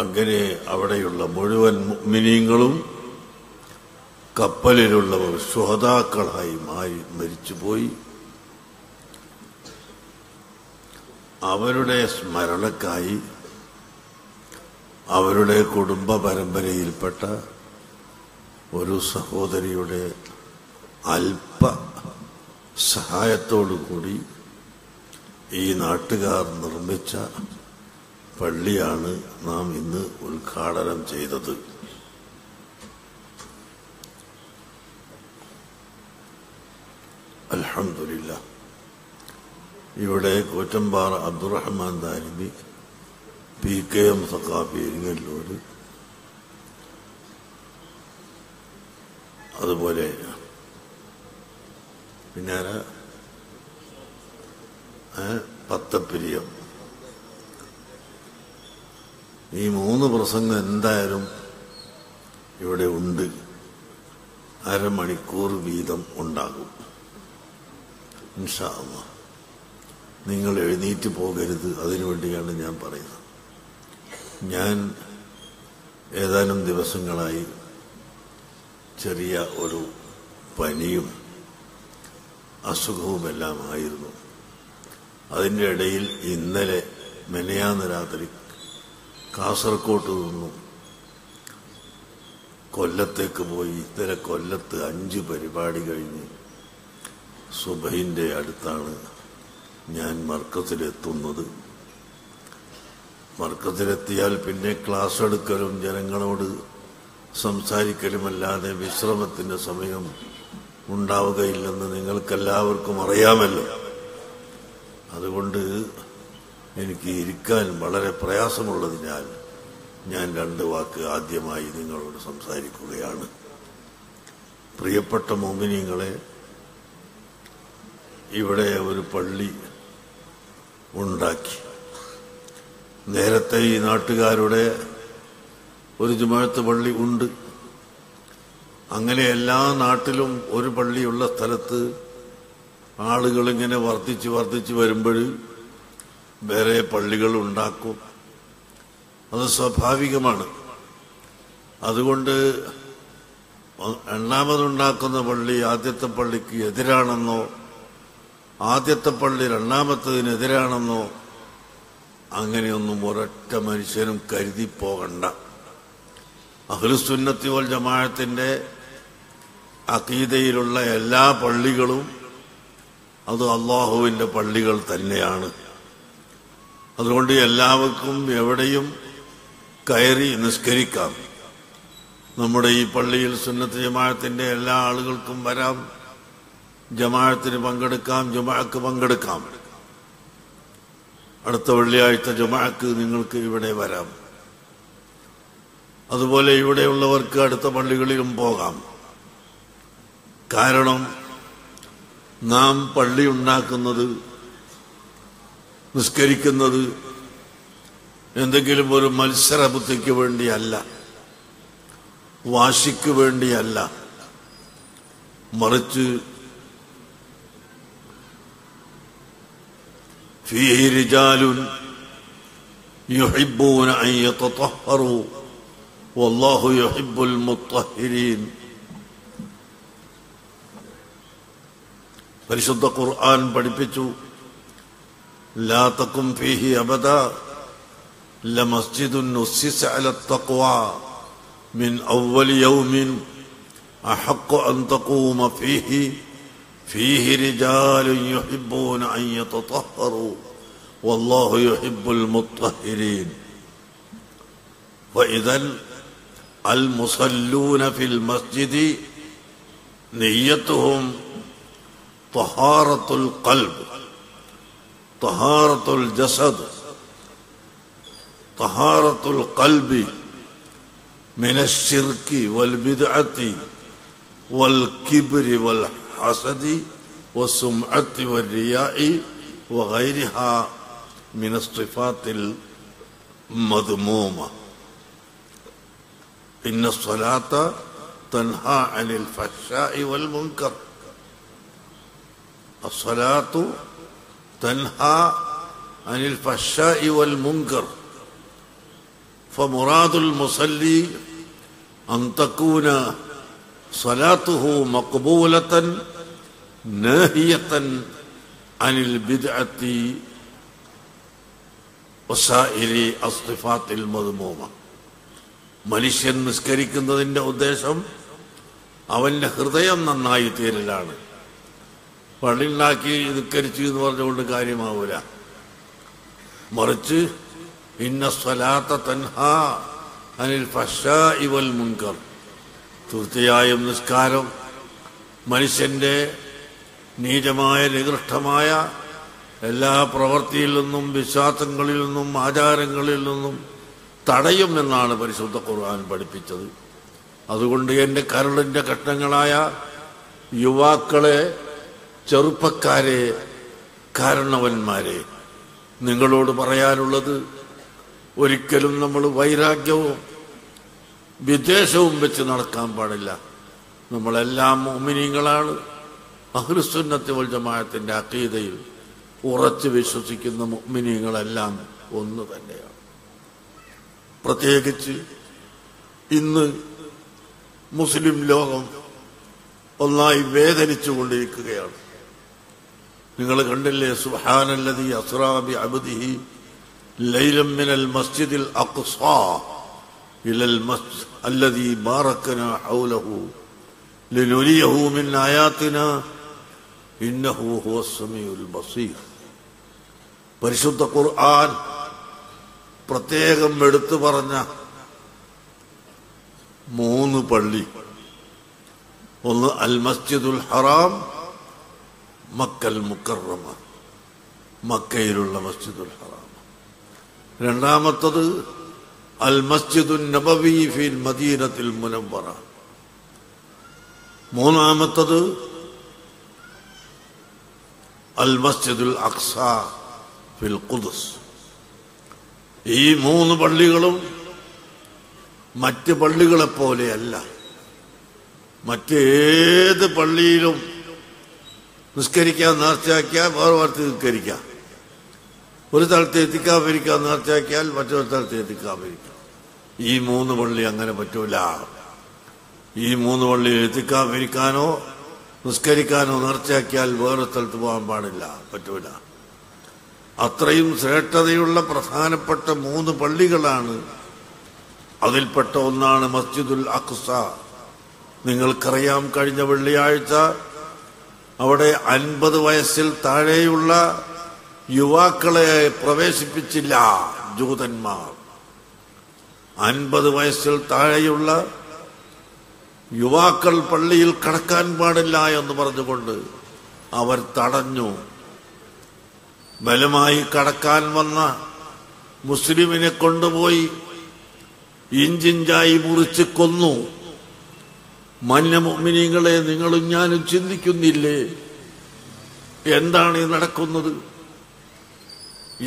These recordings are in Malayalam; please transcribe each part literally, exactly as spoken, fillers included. അങ്ങനെ അവിടെയുള്ള മുഴുവൻ മുഅ്മിനീങ്ങളും കപ്പലിലുള്ളവർ ശുഹദാക്കളായി മാറി മരിച്ചുപോയി. അവരുടെ സ്മരണക്കായി അവരുടെ കുടുംബ പരമ്പരയിൽപ്പെട്ട ഒരു സഹോദരിയുടെ അല്പ സഹായത്തോടുകൂടി ഈ നാട്ടുകാർ നിർമ്മിച്ച പള്ളിയാണ് നാം ഇന്ന് ഉദ്ഘാടനം ചെയ്തത്. അൽഹംദുലില്ലാ, ഇവിടെ Koottampara Abdurahman Darimi, P K M Saqafi Iringallur, അതുപോലെ പിന്നെ പത്തപ്പിരിയം, ഈ മൂന്ന് പ്രസംഗം എന്തായാലും ഇവിടെ ഉണ്ട്. അരമണിക്കൂർ വീതം ഉണ്ടാകും ഇൻഷാ അല്ലാഹ്. നിങ്ങൾ എഴുന്നേറ്റ് പോകരുത്, അതിനുവേണ്ടിയാണ് ഞാൻ പറയുന്നത്. ഞാൻ ഏതാനും ദിവസങ്ങളായി ചെറിയ ഒരു പനിയും അസുഖവുമെല്ലാം ആയിരുന്നു. അതിൻ്റെ ഇടയിൽ ഇന്നലെ മെനയാന്ന് രാത്രി കാസർകോട്ട് നിന്നും കൊല്ലത്തേക്ക് പോയി. ഇന്നലെ കൊല്ലത്ത് അഞ്ച് പരിപാടി കഴിഞ്ഞ് സുബഹിൻ്റെ അടുത്താണ് ഞാൻ മർക്കസിലെത്തുന്നത്. മർക്കസിലെത്തിയാൽ പിന്നെ ക്ലാസ് എടുക്കലും ജനങ്ങളോട് സംസാരിക്കലുമല്ലാതെ വിശ്രമത്തിൻ്റെ സമയം ഉണ്ടാവുകയില്ലെന്ന് നിങ്ങൾക്കെല്ലാവർക്കും അറിയാമല്ലോ. അതുകൊണ്ട് എനിക്ക് ഇരിക്കാൻ വളരെ പ്രയാസമുള്ളതിനാൽ ഞാൻ രണ്ട് വാക്ക് ആദ്യമായി നിങ്ങളോട് സംസാരിക്കുകയാണ്. പ്രിയപ്പെട്ട മുഅ്മിനീങ്ങളെ, ഇവിടെ ഒരു പള്ളി ഉണ്ടാക്കി. നേരത്തെ ഈ നാട്ടുകാരുടെ ഒരു ജുമുഅത്ത് പള്ളി ഉണ്ട്. അങ്ങനെ എല്ലാ നാട്ടിലും ഒരു പള്ളിയുള്ള സ്ഥലത്ത് ആളുകളിങ്ങനെ വർദ്ധിച്ച് വർദ്ധിച്ച് വരുമ്പോൾ വേറെ പള്ളികൾ ഉണ്ടാക്കും. അത് സ്വാഭാവികമാണ്. അതുകൊണ്ട് രണ്ടാമതുണ്ടാക്കുന്ന പള്ളി ആദ്യത്തെ പള്ളിക്ക് എതിരാണെന്നോ ആദ്യത്തെ പള്ളി രണ്ടാമത്തതിനെതിരാണെന്നോ അങ്ങനെയൊന്നും ഒരൊറ്റ മനുഷ്യനും കരുതിപ്പോകണ്ട. അഹ്ലുസുന്നത്തി വൽ ജമാഅത്തിന്റെ അഖീദയിലുള്ള എല്ലാ പള്ളികളും അത് അള്ളാഹുവിൻ്റെ പള്ളികൾ തന്നെയാണ്. അതുകൊണ്ട് എല്ലാവർക്കും എവിടെയും കയറി നിസ്കരിക്കാം. നമ്മുടെ ഈ പള്ളിയിൽ സുന്നത്ത് ജമാഅത്തിന്റെ എല്ലാ ആളുകൾക്കും വരാം, ജമാഅത്തിന് പങ്കെടുക്കാം, ജുമഅക്ക് പങ്കെടുക്കാം. അടുത്ത വെള്ളിയാഴ്ച ജുമഅക്ക് നിങ്ങൾക്ക് ഇവിടെ വരാം. അതുപോലെ ഇവിടെയുള്ളവർക്ക് അടുത്ത പള്ളികളിലും പോകാം. കാരണം നാം പള്ളി ഉണ്ടാക്കുന്നത്, നിസ്കരിക്കുന്നത് എന്തെങ്കിലും ഒരു മത്സരബുദ്ധിക്ക് വേണ്ടിയല്ല, വാശിക്ക് വേണ്ടിയല്ല, മറിച്ച് ഫീഹി റിജാലുൻ യുഹിബ്ബൂന അൻ യതത്വഹ്ഹറൂ വല്ലാഹു യുഹിബ്ബുൽ മുത്തഹ്ഹിരീൻ. പരിശുദ്ധ ഖുർആൻ പഠിപ്പിച്ചു, ലാ തഖും ഫീഹി അബദാ ലമസ്ജിദുൻ ഉസ്സിസ അലത്തഖ്വ മിൻ അവ്വലി യൗമിൻ അഹഖ്ഖു അൻ തഖൂമ ഫീഹി ഫീഹി റിജാലുൻ യുഹിബ്ബൂന അൻ യതത്വഹ്ഹറൂ വല്ലാഹു യുഹിബ്ബുൽ മുത്തഹ്ഹിരീൻ. വഇദൻ അൽ മുസല്ലൂന ഫിൽ മസ്ജിദി നിയ്യത്തുഹും طهارة القلب طهارة الجسد طهارة القلب من الشرك والبدعة والكبر والحسد والسمعة والرياء وغيرها من الصفات المذمومة. إن الصلاة تنهى عن الفحشاء والمنكر. الصلاة تنهى عن الفحشاء والمنكر، فمراد المصلي أن تكون صلاته مقبولة ناهية عن البدعة وسائر الصفات المذمومة. മനുഷ്യൻ നിസ്കരിക്കുന്നതിൻ്റെ ഉദ്ദേശം അവൻ്റെ ഹൃദയം നന്നായി തീരലാണ്. പള്ളിണ്ടാക്കി നിസ്കരിച്ചു എന്ന് പറഞ്ഞുകൊണ്ട് കാര്യമാവൂല. മറിച്ച് ഇന്ന സ്വലാത്ത തൻഹാ അനിൽ ഫഹ്ശാഇ വൽ മുൻകർ, തീർച്ചയായും നിസ്കാരം മനുഷ്യൻ്റെ നീചമായ നികൃഷ്ടമായ എല്ലാ പ്രവൃത്തിയിൽ നിന്നും വിശ്വാസങ്ങളിൽ നിന്നും ആചാരങ്ങളിൽ നിന്നും തടയും എന്നാണ് പരിശുദ്ധ ഖുർആൻ പഠിപ്പിച്ചത്. അതുകൊണ്ട് എൻ്റെ കരളിൻ്റെ കഷ്ണങ്ങളായ യുവാക്കളെ, ചെറുപ്പക്കാരെ, കാരണവന്മാരെ, നിങ്ങളോട് പറയാനുള്ളത് ഒരിക്കലും നമ്മൾ വൈരാഗ്യവും വിദ്വേഷവും വെച്ച് നടക്കാൻ പാടില്ല. നമ്മളെല്ലാം മുഅ്മിനീങ്ങളാണ്. അഹ്ലുസുന്നത്തി വൽ ജമാഅത്തിൻ്റെ അഖീദയിൽ ഉറച്ചു വിശ്വസിക്കുന്ന മുഅ്മിനീങ്ങളെല്ലാം ഒന്ന് തന്നെയാണ്. പ്രത്യേകിച്ച് ഇന്ന് മുസ്ലിം ലോകം ഒന്നായി വേദനിച്ചു കൊണ്ടിരിക്കുകയാണ്. നിങ്ങൾ കണ്ടില്ലേ, സുബ്ഹാനല്ലദീ അസ്റാ ബി അബ്ദിഹി ലൈലൻ മിനൽ മസ്ജിദിൽ അഖ്സാ ഇലൽ മസ്ജിദ് അല്ലദീ ബാറകനാ ഹൗലഹു ലിനുരിയഹു മിൻ ആയാതിനാ ഇന്നഹു ഹുവസ് സമീഉൽ ബസീർ. പരിശുദ്ധ ഖുർആൻ പ്രത്യേകം എടുത്തു പറഞ്ഞ മൂന്ന് പള്ളി, ഒന്ന് അൽ മസ്ജിദുൽ ഹറാം, മക്കൽ മുക്കറമ, മക്കയിലുള്ള മസ്ജിദുൽ ഹറാം. രണ്ടാമത്തത് അൽ മസ്ജിദുൻ നബവി ഫിൽ മദീനത്തിൽ മുനവ്വറ. മൂന്നാമത്തത് അൽ മസ്ജിദുൽ അഖ്സ ഫിൽ ഖുദ്സ്. ഈ മൂന്ന് പള്ളികളും മറ്റ് പള്ളികളെപ്പോലെയല്ല. മറ്റേത് പള്ളിയിലും നിസ്കരിക്കാൻ നേർച്ചയാക്കിയാൽ വേറെ വാർത്ത നിസ്കരിക്കാം. ഒരു സ്ഥലത്ത് എത്തിക്കാതിരിക്കാൻ നേർച്ചയാക്കിയാൽ മറ്റൊരു സ്ഥലത്ത് എത്തിക്കാതിരിക്കാം. ഈ മൂന്ന് പള്ളി അങ്ങനെ പറ്റൂല. ഈ മൂന്ന് പള്ളി എത്തിക്കാതിരിക്കാനോ നിസ്കരിക്കാനോ നേർച്ചയാക്കിയാൽ വേറെ സ്ഥലത്ത് പോകാൻ പാടില്ല, പറ്റൂല. അത്രയും ശ്രേഷ്ഠതയുള്ള പ്രധാനപ്പെട്ട മൂന്ന് പള്ളികളാണ്. അതിൽപ്പെട്ട ഒന്നാണ് മസ്ജിദുൽ അഖ്സ. നിങ്ങൾക്കറിയാം, കഴിഞ്ഞ വെള്ളിയാഴ്ച അവിടെ അൻപത് വയസ്സിൽ താഴെയുള്ള യുവാക്കളെ പ്രവേശിപ്പിച്ചില്ല ജൂതന്മാർ. അൻപത് വയസ്സിൽ താഴെയുള്ള യുവാക്കൾ പള്ളിയിൽ കടക്കാൻ പാടില്ല എന്ന് പറഞ്ഞുകൊണ്ട് അവർ തടഞ്ഞു. ബലമായി കടക്കാൻ വന്ന മുസ്ലിമിനെ കൊണ്ടുപോയി ഇഞ്ചിഞ്ചായി മുറിച്ച് കൊന്നു. മാന്യ മുഅ്മിനീങ്ങളെ, നിങ്ങളും ഞാനും ചിന്തിക്കുന്നില്ലേ എന്താണ് ഈ നടക്കുന്നത്,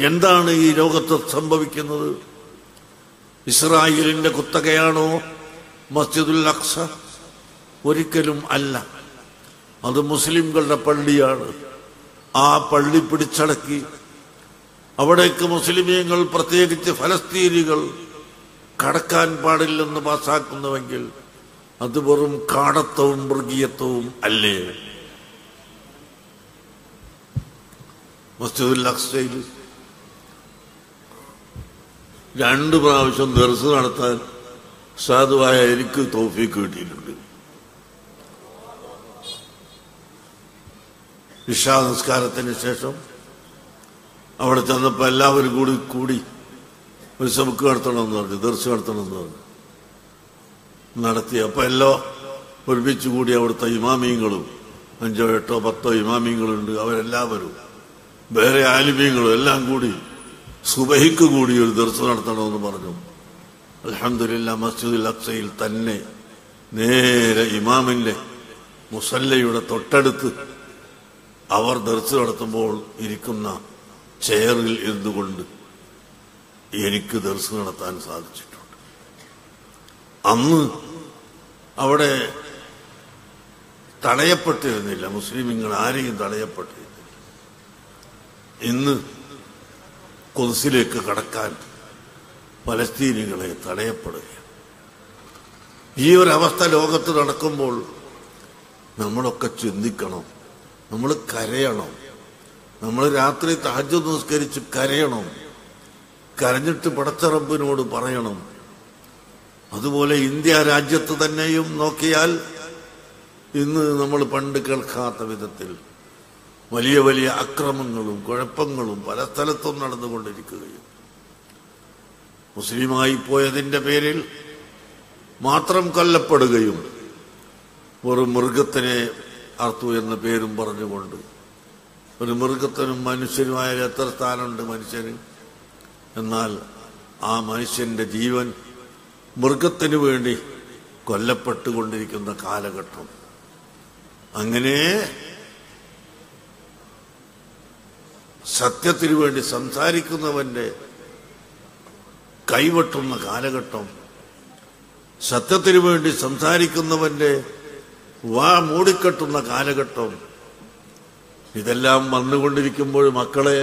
എന്താണ് ഈ ലോകത്ത് സംഭവിക്കുന്നത്? ഇസ്രായേലിന്റെ കുത്തകയാണോ മസ്ജിദുൽ അഖ്സ? ഒരിക്കലും അല്ല. അത് മുസ്ലിംകളുടെ പള്ളിയാണ്. ആ പള്ളി പിടിച്ചടക്കി അവിടേക്ക് മുസ്ലിമീങ്ങൾ, പ്രത്യേകിച്ച് ഫലസ്തീനികൾ കടക്കാൻ പാടില്ലെന്ന് പാസാക്കുന്നുവെങ്കിൽ അത് വെറും കാടത്വവും മൃഗീയത്വവും അല്ലേ? മസ്ജിദുൽ അഖ്സയിൽ രണ്ട് പ്രാവശ്യം ദർസ് നടത്താൻ സാധുവായ എനിക്ക് തൗഫീക്ക് കിട്ടിയിട്ടുണ്ട്. ഇഷാ നമസ്കാരത്തിന് ശേഷം അവിടെ ചെന്നപ്പോൾ എല്ലാവരും കൂടി കൂടി ഒരു സബക്ക് നടത്തണമെന്ന് പറഞ്ഞു, ദർസ് നടത്തണമെന്ന് പറഞ്ഞു നടത്തി. അപ്പം എല്ലാം ഒരുമിച്ച് കൂടി അവിടുത്തെ ഇമാമിയങ്ങളും, അഞ്ചോ എട്ടോ പത്തോ ഇമാമിയങ്ങളുണ്ട്, അവരെല്ലാവരും വേറെ ആലിമീങ്ങളും എല്ലാം കൂടി സുബഹിക്ക് കൂടി ഒരു ദർസ് നടത്തണമെന്ന് പറഞ്ഞു. അൽഹംദുലില്ലാഹ് മസ്ജിദുൽ അഖ്സയിൽ തന്നെ നേരെ ഇമാമിൻ്റെ മുസല്ലയുടെ തൊട്ടടുത്ത് അവർ ദർസ് നടത്തുമ്പോൾ ഇരിക്കുന്ന ചെയറിൽ ഇരുന്നുകൊണ്ട് എനിക്ക് ദർസ് നടത്താൻ സാധിച്ചിട്ടുണ്ട്. അന്ന് അവിടെ തടയപ്പെട്ടിരുന്നില്ല, മുസ്ലിം ആരെയും തടയപ്പെട്ടിരുന്നില്ല. ഇന്ന് കുതിസിലേക്ക് കടക്കാൻ പലസ്തീനികളെ തടയപ്പെടുകയാണ്. ഈ ഒരു അവസ്ഥ ലോകത്ത് നടക്കുമ്പോൾ നമ്മളൊക്കെ ചിന്തിക്കണം, നമ്മൾ കരയണം, നമ്മൾ രാത്രി തഹജ്ജുദ് നിസ്കരിച്ച് കരയണം, കരഞ്ഞിട്ട് പടച്ച റബ്ബിനോട് പറയണം. അതുപോലെ ഇന്ത്യ രാജ്യത്ത് തന്നെയും നോക്കിയാൽ ഇന്ന് നമ്മൾ പണ്ട് കേൾക്കാത്ത വിധത്തിൽ വലിയ വലിയ അക്രമങ്ങളും കുഴപ്പങ്ങളും പല സ്ഥലത്തും നടന്നുകൊണ്ടിരിക്കുകയും മുസ്ലിമായിപ്പോയതിൻ്റെ പേരിൽ മാത്രം കൊല്ലപ്പെടുകയും ഒരു മൃഗത്തിനെ അർത്തു എന്ന പേരും പറഞ്ഞുകൊണ്ട് ഒരു മൃഗത്തിനും മനുഷ്യനുമായ എത്ര സ്ഥാനമുണ്ട് മനുഷ്യന്, എന്നാൽ ആ മനുഷ്യൻ്റെ ജീവൻ മൃഗത്തിനു വേണ്ടി കൊല്ലപ്പെട്ടുകൊണ്ടിരിക്കുന്ന കാലഘട്ടം. അങ്ങനെ സത്യത്തിനു വേണ്ടി സംസാരിക്കുന്നവൻ്റെ കൈവെട്ടുന്ന കാലഘട്ടം, സത്യത്തിനു വേണ്ടി സംസാരിക്കുന്നവൻ്റെ വാ മൂടിക്കെട്ടുന്ന കാലഘട്ടം. ഇതെല്ലാം വന്നുകൊണ്ടിരിക്കുമ്പോൾ മക്കളെ,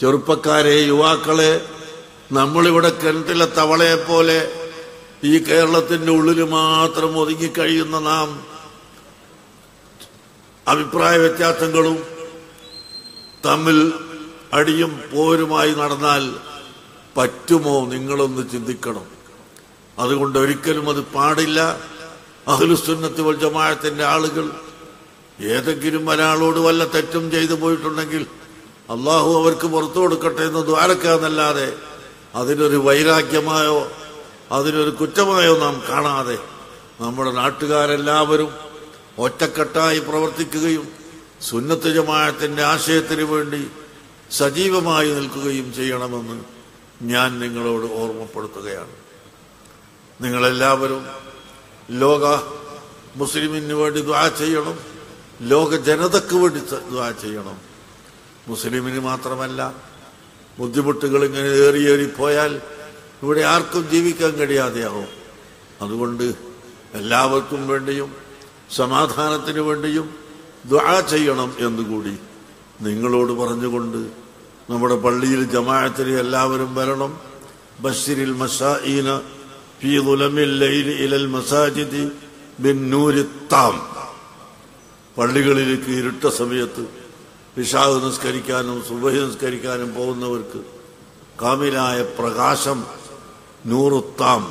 ചെറുപ്പക്കാരെ, യുവാക്കളെ, നമ്മളിവിടെ കിണറ്റിലെ തവളയെപ്പോലെ ഈ കേരളത്തിൻ്റെ ഉള്ളിൽ മാത്രം ഒതുങ്ങിക്കഴിയുന്ന നാം അഭിപ്രായ വ്യത്യാസങ്ങളും തമ്മിൽ അടിയും പോരുമായി നടന്നാൽ പറ്റുമോ, നിങ്ങളൊന്ന് ചിന്തിക്കണം. അതുകൊണ്ട് ഒരിക്കലും അത് പാടില്ല. അഹ്ലുസുന്നത്ത് വൽ ജമാഅത്തിന്റെ ആളുകൾ ഏതെങ്കിലും ഒരാളോട് വല്ല തെറ്റും ചെയ്തു പോയിട്ടുണ്ടെങ്കിൽ അള്ളാഹു അവർക്ക് പുറത്തു കൊടുക്കട്ടെ എന്ന് ദ്വാരക്കാന്നല്ലാതെ അതിനൊരു വൈരാഗ്യമായോ അതിനൊരു കുറ്റമായോ നാം കാണാതെ നമ്മുടെ നാട്ടുകാരെല്ലാവരും ഒറ്റക്കെട്ടായി പ്രവർത്തിക്കുകയും സുന്നത്ത് ജമാഅത്തിന്റെ ആശയത്തിന് വേണ്ടി സജീവമായി നിൽക്കുകയും ചെയ്യണമെന്ന് ഞാൻ നിങ്ങളോട് ഓർമ്മപ്പെടുത്തുകയാണ്. നിങ്ങളെല്ലാവരും ലോക മുസ്ലിമിന് വേണ്ടി ദുആ ചെയ്യണം, ലോക ജനതയ്ക്ക് വേണ്ടി ദുആ ചെയ്യണം. മുസ്ലിമിന് മാത്രമല്ല, ബുദ്ധിമുട്ടുകൾ ഇങ്ങനെ ഏറിയേറിപ്പോയാൽ ഇവിടെ ആർക്കും ജീവിക്കാൻ കഴിയാതെയാവും. അതുകൊണ്ട് എല്ലാവർക്കും വേണ്ടിയും സമാധാനത്തിന് വേണ്ടിയും ദുആ ചെയ്യണം എന്നുകൂടി നിങ്ങളോട് പറഞ്ഞുകൊണ്ട് നമ്മുടെ പള്ളിയിൽ ജമാഅത്തിൽ എല്ലാവരും വരണം. ബശ്ശിരിൽ മസാഇന ഫീ ദുലമിൽ ലൈലി ഇലൽ മസാജിദി ബിന്നൂരി താം. പള്ളികളിലേക്ക് ഇരുട്ട സമയത്ത് ഇശാ നിസ്കരിക്കാനും സുബ്ഹി നിസ്കരിക്കാനും പോകുന്നവർക്ക് കാമിലായ പ്രകാശം, നൂറുത്താം,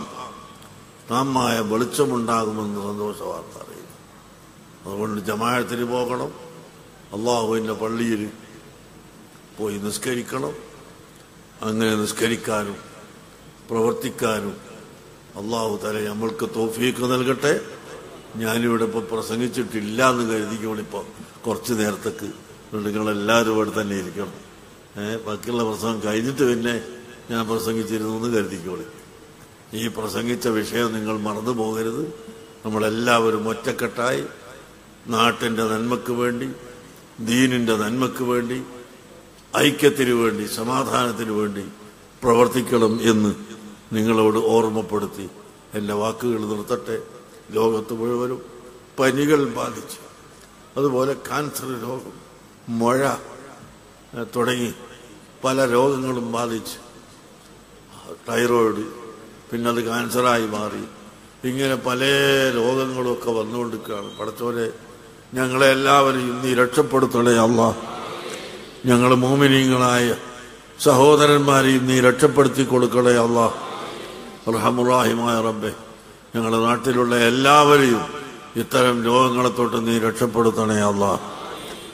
താമായ വെളിച്ചമുണ്ടാകുമെന്ന് സന്തോഷ വാർത്ത അറിയില്ല. അതുകൊണ്ട് ജമാഅത്തിന് പോകണം, അള്ളാഹുവിൻ്റെ പള്ളിയിൽ പോയി നിസ്കരിക്കണം. അങ്ങനെ നിസ്കരിക്കാനും പ്രവർത്തിക്കാനും അള്ളാഹു തആല നമ്മൾക്ക് തൗഫീഖ് നൽകട്ടെ. ഞാനിവിടെ ഇപ്പോൾ പ്രസംഗിച്ചിട്ടില്ല എന്ന് കരുതിക്കോളിപ്പോൾ കുറച്ച് നേരത്തേക്ക് നിങ്ങളെല്ലാവരും ഇവിടെ തന്നെ ഇരിക്കണം. ഏഹ് ബാക്കിയുള്ള പ്രസംഗം കഴിഞ്ഞിട്ട് പിന്നെ ഞാൻ പ്രസംഗിച്ചിരുന്നു എന്ന് കരുതിക്കോളി. ഈ പ്രസംഗിച്ച വിഷയം നിങ്ങൾ മറന്നു പോകരുത്. നമ്മളെല്ലാവരും ഒറ്റക്കെട്ടായി നാട്ടിൻ്റെ നന്മയ്ക്ക് വേണ്ടി, ദീനിൻ്റെ നന്മയ്ക്ക് വേണ്ടി, ഐക്യത്തിനു വേണ്ടി, സമാധാനത്തിനു വേണ്ടി പ്രവർത്തിക്കണം എന്ന് നിങ്ങളോട് ഓർമ്മപ്പെടുത്തി എൻ്റെ വാക്കുകൾ നിർത്തട്ടെ. ലോകത്ത് മുഴുവനും പനികൾ ബാധിച്ചു, അതുപോലെ കാൻസർ രോഗം, മഴ തുടങ്ങി പല രോഗങ്ങളും ബാധിച്ചു, തൈറോയിഡ്, പിന്നെ അത് ക്യാൻസറായി മാറി, ഇങ്ങനെ പല രോഗങ്ങളുമൊക്കെ വന്നുകൊണ്ടിരിക്കുകയാണ്. പടച്ചോനെ, ഞങ്ങളെ എല്ലാവരെയും നീ രക്ഷപ്പെടുത്തണേ അല്ലാ. ഞങ്ങൾ മോമിനീങ്ങളായ സഹോദരന്മാരെയും നീ രക്ഷപ്പെടുത്തി കൊടുക്കണേ അല്ലാ. റഹമുറാഹിമായ റബ്ബേ, ഞങ്ങളുടെ നാട്ടിലുള്ള എല്ലാവരെയും ഇത്തരം രോഗങ്ങളെ തൊട്ട് നീ രക്ഷപ്പെടുത്തണേ അല്ലാ.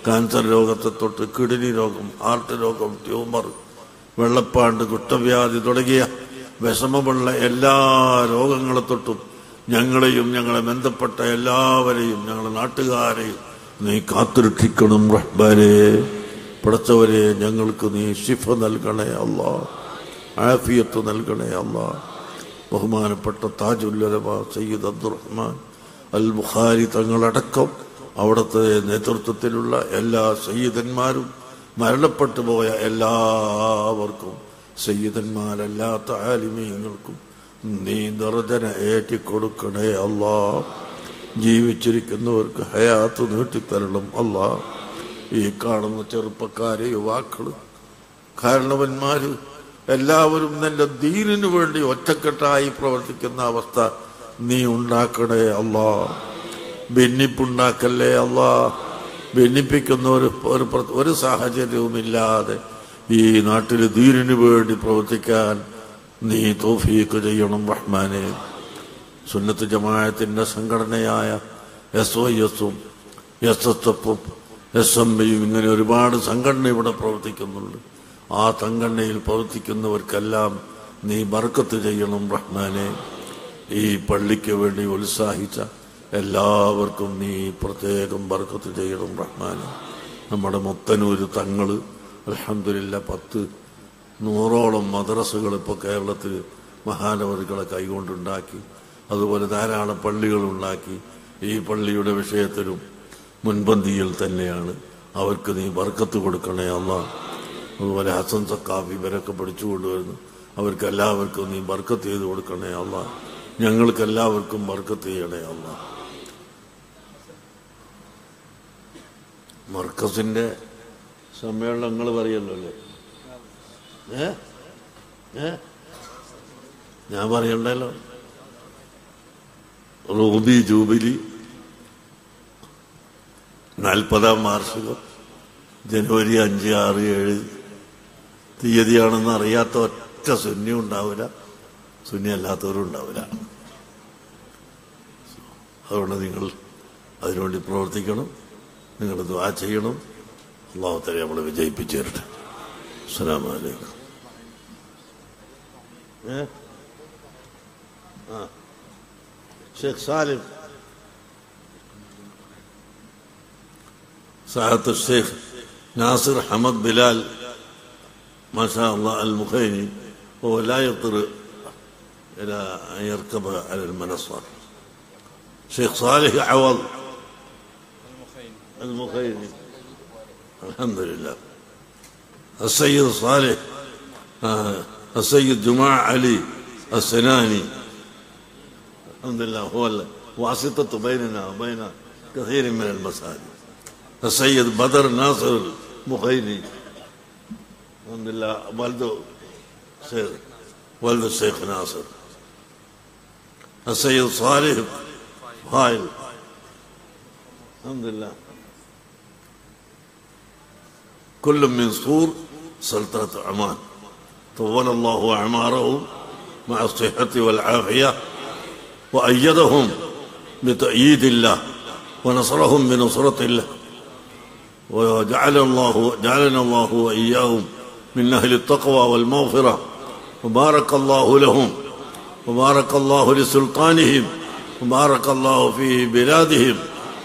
കാൻസർ രോഗത്തെ തൊട്ട് കിഡ്നി രോഗം, ഹാർട്ട് രോഗം, ട്യൂമർ, വെള്ളപ്പാണ്ട്, കുഷ്ഠവ്യാധി തുടങ്ങിയ വിഷമമുള്ള എല്ലാ രോഗങ്ങളെ തൊട്ടും ഞങ്ങളെയും ഞങ്ങളെ ബന്ധപ്പെട്ട എല്ലാവരെയും ഞങ്ങളുടെ നാട്ടുകാരെയും നീ കാത്തുരക്ഷിക്കണം റഹ്ബാനേ. പടച്ചവരെ, ഞങ്ങൾക്ക് നീ ശിഫ നൽകണേ അല്ലാ, ആഫിയത്ത് നൽകണേ അല്ലാ. ബഹുമാനപ്പെട്ട താജുൽ ഉലമാ സയ്യിദ് അബ്ദുറഹ്മാൻ അൽ ബുഖാരി തങ്ങളടക്കം അവിടുത്തെ നേതൃത്വത്തിലുള്ള എല്ലാ സയ്യിദന്മാരും മരണപ്പെട്ടു പോയ എല്ലാവർക്കും സയ്യിദന്മാരല്ലാത്ത ആലിമീങ്ങൾക്കും നീ ദർജന ഏറ്റിക്കൊടുക്കണേ അല്ലാ. ജീവിച്ചിരിക്കുന്നവർക്ക് ഹയാത്ത് നീട്ടിത്തരണം അല്ലാ. ഈ കാണുന്ന ചെറുപ്പക്കാര്, യുവാക്കൾ, കാരണം എന്മാർ എല്ലാവരും നിന്റെ ദീനിനു വേണ്ടി ഒറ്റക്കെട്ടായി പ്രവർത്തിക്കുന്ന അവസ്ഥ നീ ഉണ്ടാക്കണേ അല്ലാ. ഭിന്നിപ്പുണ്ടാക്കല്ലേ അല്ലാ. ഭിന്നിപ്പിക്കുന്ന ഒരു ഒരു സാഹചര്യവുമില്ലാതെ ഈ നാട്ടിൽ ദീനിനു വേണ്ടി പ്രവർത്തിക്കാൻ നീ തൗഫീഖ് ചെയ്യണം റഹ്മാനെ. സുന്നത്ത് ജമാഅത്തിന്റെ സംഘടനയായ എസ് ഒ എസും എസ് എസ് എഫും എസ് എം ബിയും ഇങ്ങനെ ഒരുപാട് സംഘടന ഇവിടെ പ്രവർത്തിക്കുന്നുണ്ട്. ആ സംഘടനയിൽ പ്രവർത്തിക്കുന്നവർക്കെല്ലാം നീ ബർക്കത്ത് ചെയ്യണം റഹ്മാനെ. ഈ പള്ളിക്ക് വേണ്ടി ഉത്സാഹിച്ച എല്ലാവർക്കും നീ പ്രത്യേകം ബർക്കത്ത് ചെയ്യണം റഹ്മാനെ. നമ്മുടെ മുത്തനൂര് തങ്ങൾ അൽഹംദുലില്ല പത്ത് നൂറോളം മദ്രസകൾ ഇപ്പോൾ കേരളത്തിൽ മഹാനവറുകളെ കൈകൊണ്ടുണ്ടാക്കി. അതുപോലെ ധാരാളം പള്ളികളുണ്ടാക്കി. ഈ പള്ളിയുടെ വിഷയത്തിലും മുൻപന്തിയിൽ തന്നെയാണ്. അവർക്ക് നീ ബർക്കത്ത് കൊടുക്കണേ അല്ലാഹ്. അതുപോലെ ഹസൻ സക്കാഫി ഇവരൊക്കെ പഠിച്ചു കൊണ്ടുവരുന്നു. അവർക്ക് എല്ലാവർക്കും നീ ബർക്കത്ത് ചെയ്ത് കൊടുക്കണേ അല്ലാഹ്. ഞങ്ങൾക്കെല്ലാവർക്കും ബർക്കത്ത് ചെയ്യണേ അല്ലാഹ്. മർക്കസിൻ്റെ സമ്മേളനങ്ങൾ പറയല്ലോ അല്ലേ? ഏ ഏ ഞാൻ പറയണ്ടല്ലോ. റൂബി ജൂബിലി നാൽപ്പതാം വാർഷികം ജനുവരി അഞ്ച് ആറ് ഏഴ് തീയതിയാണെന്ന് അറിയാത്ത ഒറ്റ സുന്നി ഉണ്ടാവില്ല, സുന്നി അല്ലാത്തവരും ഉണ്ടാവില്ല. അതുകൊണ്ട് നിങ്ങൾ അതിനുവേണ്ടി പ്രവർത്തിക്കണം. നിങ്ങൾ ദുആ ചെയ്യണം. അല്ലാഹു തആല നമ്മളെ വിജയിപ്പിച്ചു തരട്ടെ. അസ്സലാമു അലൈക്കും. ഷേഖ് സാലിം സാഹത്ത് ഷേഖ് നാസിർ ഹമദ് ബിലാൽ മാഷാ അല്ലാ അൽ മുഖൈനി വഹുവ ലാ യഖ്ദിറു ഇലാ അൻ യർകബ അലൽ മനസ്വ. ഷേഖ് സാലിഹ് അവദ് അൽ മുഖൈനി അൽഹംദുലില്ലാ. السيد صالح السيد جماع علي السناني الحمد لله هو واسطة بيننا وبين كثير من المساجد. السيد بدر ناصر المخيلي الحمد لله والده والده الشيخ ناصر. السيد صالح فايل الحمد لله. كل من صور سلطنة عمان طول الله أعمارهم مع الصحة والعافية وأيدهم بتأييد الله ونصرهم بنصرة الله وجعل الله جعلنا الله وإياهم من أهل التقوى والمغفرة وبارك الله لهم وبارك الله لسلطانهم وبارك الله في بلادهم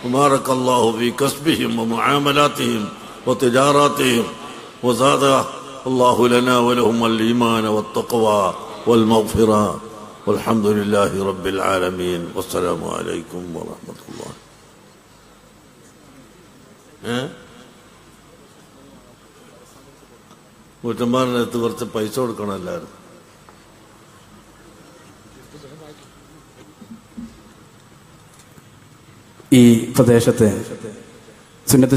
وبارك الله في كسبهم ومعاملاتهم وتجاراتهم وزاد الله لنا ولهم الإيمان والتقوى والمغفرة والحمد لله رب العالمين والسلام عليكم ورحمة الله. കൂറ്റമ്പാറിനടുത്ത് കുറച്ച് പൈസ കൊടുക്കണം എല്ലാവരും. ഈ പ്രദേശത്തെ സുന്നത്ത്